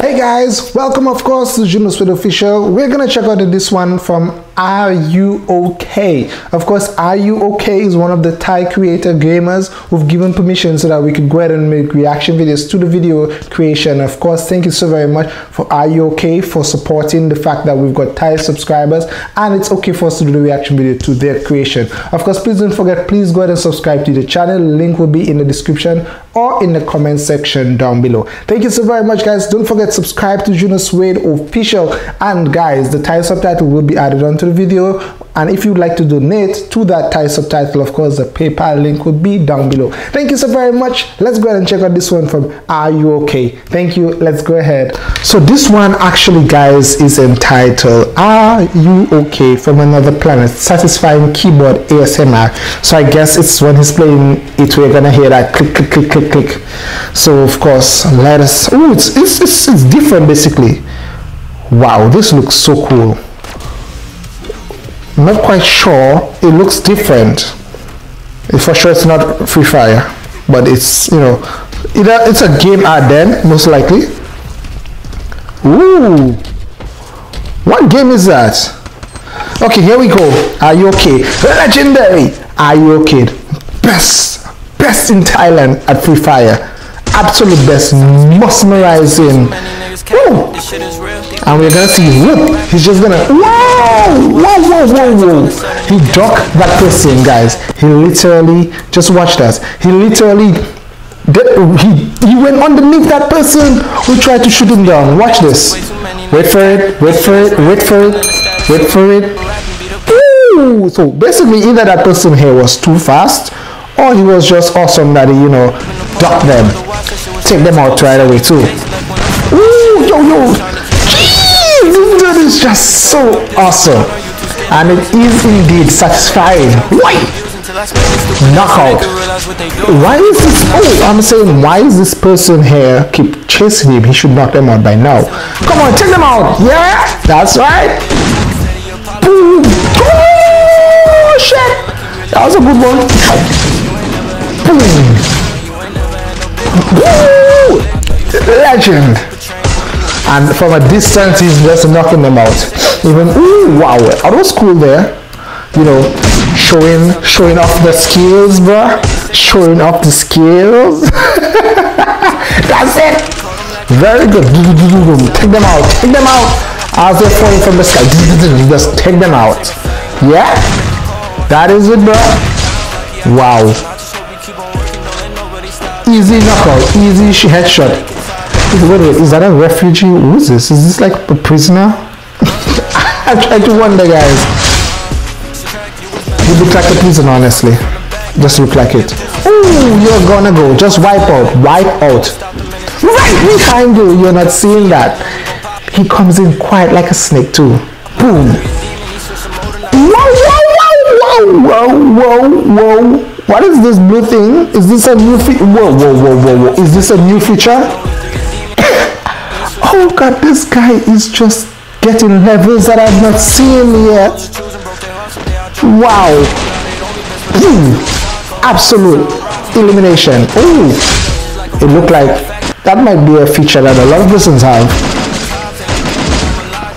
Hey guys, welcome of course to Junosuede Official. We're gonna check out this one from RUOK. Of course, RUOK is one of the Thai creator gamers who've given permission so that we could go ahead and make reaction videos to the video creation. Of course, thank you so very much for RUOK for supporting the fact that we've got Thai subscribers and it's okay for us to do the reaction video to their creation. Of course, please don't forget, please go ahead and subscribe to the channel. Link will be in the description or in the comment section down below. Thank you so very much guys. Don't forget, subscribe to Junosuede Official, and guys, the Thai subtitle will be added onto the video, and if you'd like to donate to that Thai subtitle, of course the PayPal link would be down below. Thank you so very much. Let's go ahead and check out this one from RUOK. Thank you. Let's go ahead. So this one actually guys is entitled RUOK from Another Planet Satisfying Keyboard ASMR. So I guess it's when he's playing it, we're gonna hear that click click click click click. So of course let us, oh it's different basically. Wow, this looks so cool. I'm not quite sure, it looks different. For sure it's not Free Fire, but it's, you know, it's a game ad then, most likely. Ooh, what game is that? Okay, here we go. Are you okay? Legendary. Are you okay? Best in Thailand at Free Fire. Absolute best, mesmerizing. Ooh. And we're gonna see, look, he's just gonna, whoa. He ducked that person, guys. He literally, just watched us. He literally, he went underneath that person who tried to shoot him down. Watch this. Wait for it, wait for it, wait for it, wait for it. Ooh, so basically either that person here was too fast, or he was just awesome that he, you know, ducked them. Take them out right away too. Ooh, yo. This dude is just so awesome, and it is indeed satisfying. Why? Knockout. Why is this? Oh, I'm saying, why is this person here keep chasing him? He should knock them out by now. Come on, take them out. Yeah, that's right. Boom. Oh shit, that was a good one. Boom. Legend. And from a distance, he's just knocking them out. Even, ooh, wow, I was cool there. You know, showing off the skills, bruh. Showing off the skills. That's it. Very good. Take them out. Take them out. As they're falling from the sky, just take them out. Yeah. That is it, bruh. Wow. Easy knockout. Easy headshot. Wait, is that a refugee? Who is this? Is this like a prisoner? I try to wonder, guys. You look like a prisoner, honestly. Just look like it. Oh, you're gonna go. Just wipe out. Wipe out. Right behind you. You're not seeing that. He comes in quiet like a snake, too. Boom. Whoa. What is this blue thing? Is this a new feature? Whoa. Is this a new feature? Oh god, this guy is just getting levels that I've not seen yet. Wow. Boom. Absolute elimination. Oh, it looked like that might be a feature that a lot of persons have.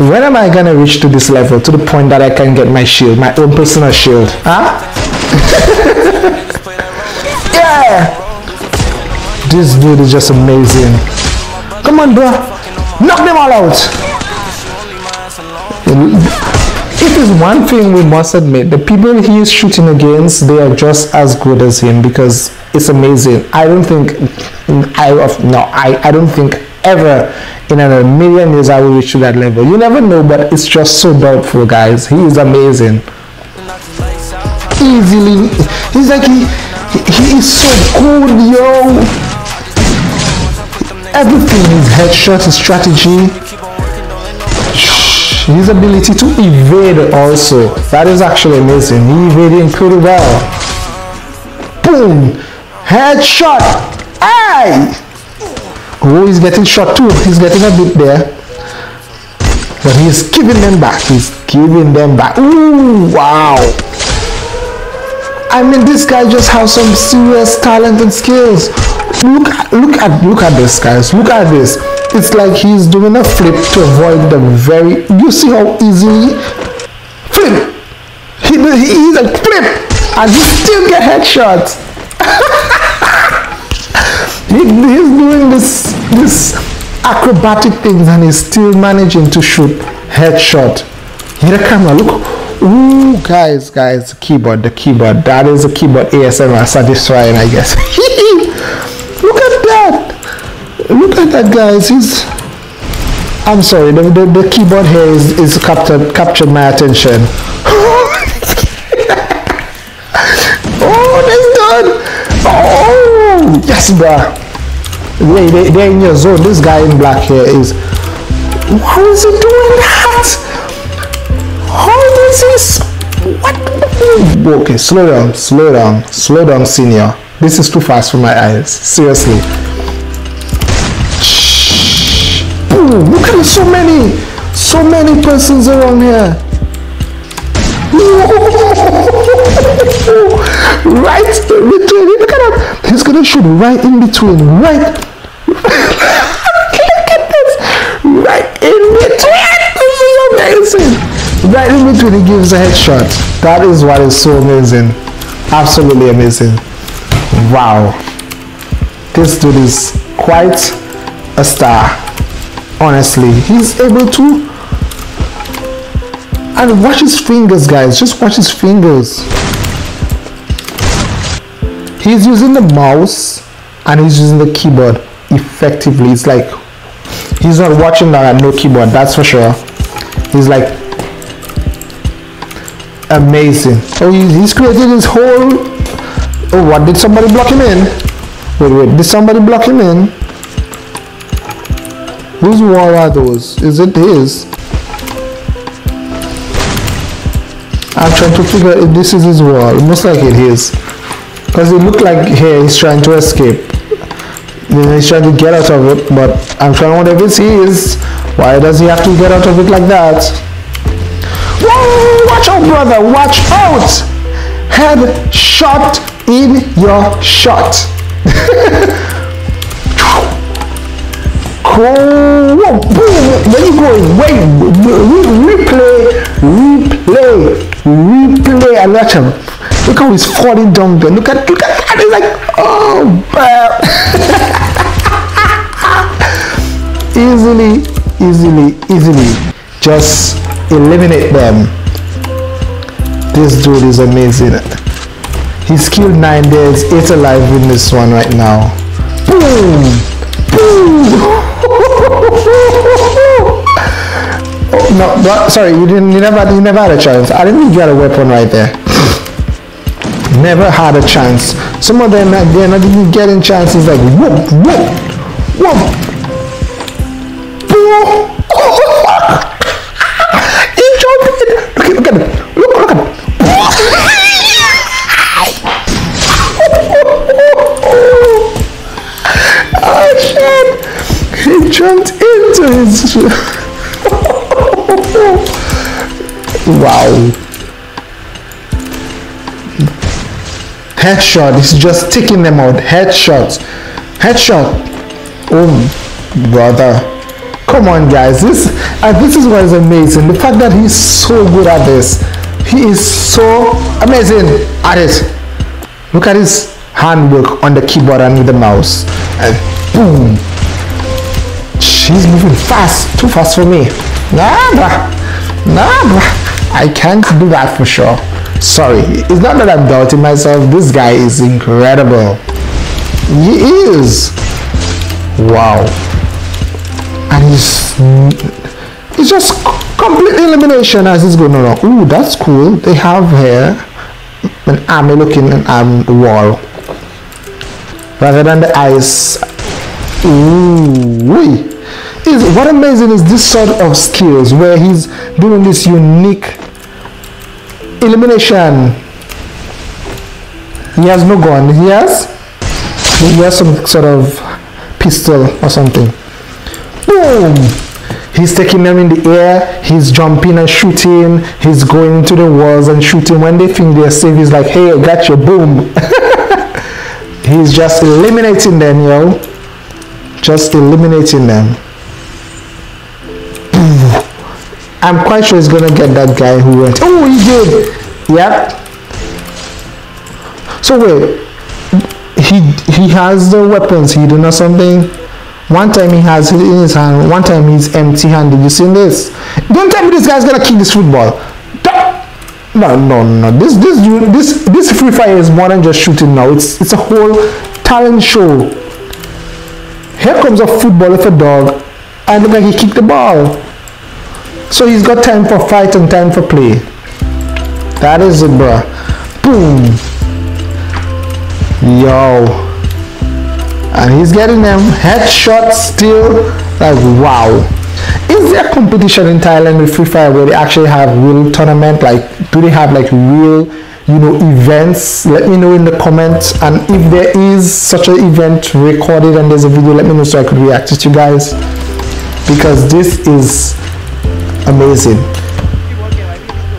When am I gonna reach to this level, to the point that I can get my shield, my own personal shield? Huh? Yeah, this dude is just amazing. Come on, bro. Knock them all out. It is one thing we must admit, the people he is shooting against, they are just as good as him, because it's amazing. I don't think ever in a million years I will reach to that level. You never know, but it's just so doubtful, guys. He is amazing. Easily, he's like, he is so cool, yo. Everything, his headshot, his strategy, his ability to evade also. That is actually amazing. He evading pretty well. Boom! Headshot! Aye! Oh, he's getting shot too. He's getting a bit there. But he's giving them back. He's giving them back. Ooh, wow! I mean, this guy just has some serious talent and skills. Look at this, guys. Look at this. It's like he's doing a flip to avoid the very... You see how easily... Flip! He's a flip! And he still get headshots! He's doing this acrobatic things and he's still managing to shoot headshot. Hit the camera, look! Ooh, guys, the keyboard, that is a keyboard ASMR satisfying, I guess. look at that, guys. I'm sorry, the keyboard here is captured my attention. Oh, that's done. Oh yes, bruh, they're in your zone. This guy in black here is, how is he doing that? What? Okay, slow down, senior. This is too fast for my eyes. Seriously. Boom. Look at so many persons around here. Right in between. Look at him. He's gonna shoot right in between. Right. Look at this. Right in between. This is amazing. Right in between, he gives a headshot. That is what is so amazing. Absolutely amazing. Wow. This dude is quite a star. Honestly, he's able to... And watch his fingers, guys. Just watch his fingers. He's using the mouse and he's using the keyboard effectively. It's like he's not watching down at no keyboard, that's for sure. He's like... Amazing. Oh, he's created his whole... Oh, what? Did somebody block him in? Wait. Did somebody block him in? Whose wall are those? Is it his? I'm trying to figure if this is his wall. Most like it is. Because it looked like here he's trying to escape. He's trying to get out of it, but I'm trying to wonder if it's his. Why does he have to get out of it like that? Whoa, watch out, brother, watch out. Headshot in your shot. Cool. Whoa, boom. Where you going? Wait, replay, and watch him. Look how he's falling down there. Look at that. He's like, oh, easily. Just eliminate them. This dude is amazing. He's killed 9 deads, 8 alive in this one right now. Boom. Oh, no, sorry, you never had a chance. I didn't even get a weapon right there. Never had a chance. Some of them, they're not even getting chances. Like whoop. Jumped into his... Wow. Headshot. It's just taking them out. Headshot. Oh, brother. Come on, guys. This is what is amazing. The fact that he's so good at this. He is so amazing at it. Look at his handwork on the keyboard and with the mouse. And boom. She's moving fast, too fast for me. Nah, bruh. I can't do that for sure. Sorry, it's not that I'm doubting myself. This guy is incredible. He is. Wow. And he's just complete elimination as he's going along. Ooh, that's cool. They have here an army looking and armed wall rather than the ice. Ooh. What amazing is this sort of skills where he's doing this unique elimination. He has no gun. He has some sort of pistol or something. Boom! He's taking them in the air. He's jumping and shooting. He's going into the walls and shooting. When they think they're safe, he's like, hey, I got you. Boom. He's just eliminating them, yo. I'm quite sure he's gonna get that guy who went. Oh, he did. Yeah. So wait, he has the weapons hidden or something. One time he has it in his hand, one time he's empty-handed. You seen this? Don't tell me this guy's gonna kick this football. No, no, no. This Free Fire is more than just shooting now. It's a whole talent show. Here comes a football with a dog, and look like he kicked the ball. So he's got time for fight and time for play. That is it, bruh. Boom. Yo. And he's getting them headshots still. Like, wow. Is there competition in Thailand with Free Fire where they actually have real tournament? Like, do they have like real, you know, events? Let me know in the comments. And if there is such an event recorded and there's a video, let me know so I could react to you guys. Because this is amazing,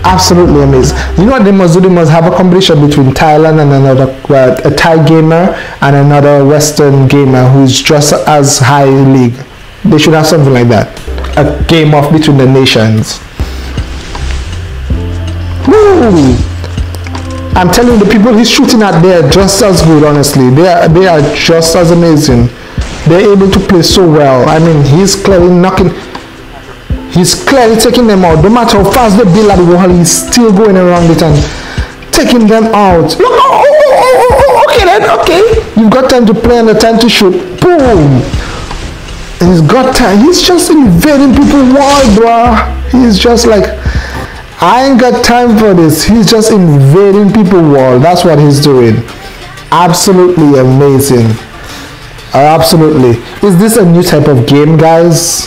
absolutely amazing. You know what they must do? They must have a competition between Thailand and another, well, a Thai gamer and another Western gamer who's just as high league. They should have something like that, a game off between the nations. Woo! I'm telling you, the people he's shooting at, they are just as good. Honestly, they are just as amazing. They're able to play so well. I mean, he's clearly knocking. He's clearly taking them out. No matter how fast they build at the wall, he's still going around it and taking them out. Look, okay then, okay. You've got time to play and the time to shoot. Boom. And he's got time. He's just invading people's wall, bruh. He's just like, I ain't got time for this. He's just invading people's wall. That's what he's doing. Absolutely amazing. Absolutely. Is this a new type of game, guys?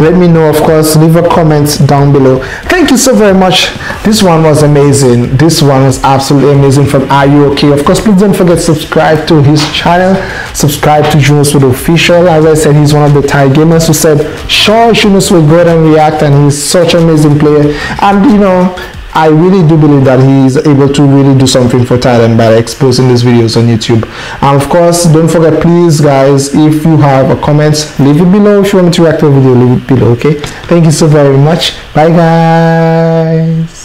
Let me know, of course. Leave a comment down below. Thank you so very much. This one was amazing. This one was absolutely amazing from RUOK. Of course, please don't forget to subscribe to his channel. Subscribe to Junosuede Official. As I said, he's one of the Thai gamers who said, sure, Junosuede, go ahead and react. And he's such an amazing player. And, you know, I really do believe that he is able to really do something for Thailand by exposing these videos on YouTube. And of course, don't forget, please guys, if you have a comment, leave it below. If you want me to react to a video, leave it below, okay? Thank you so very much. Bye guys.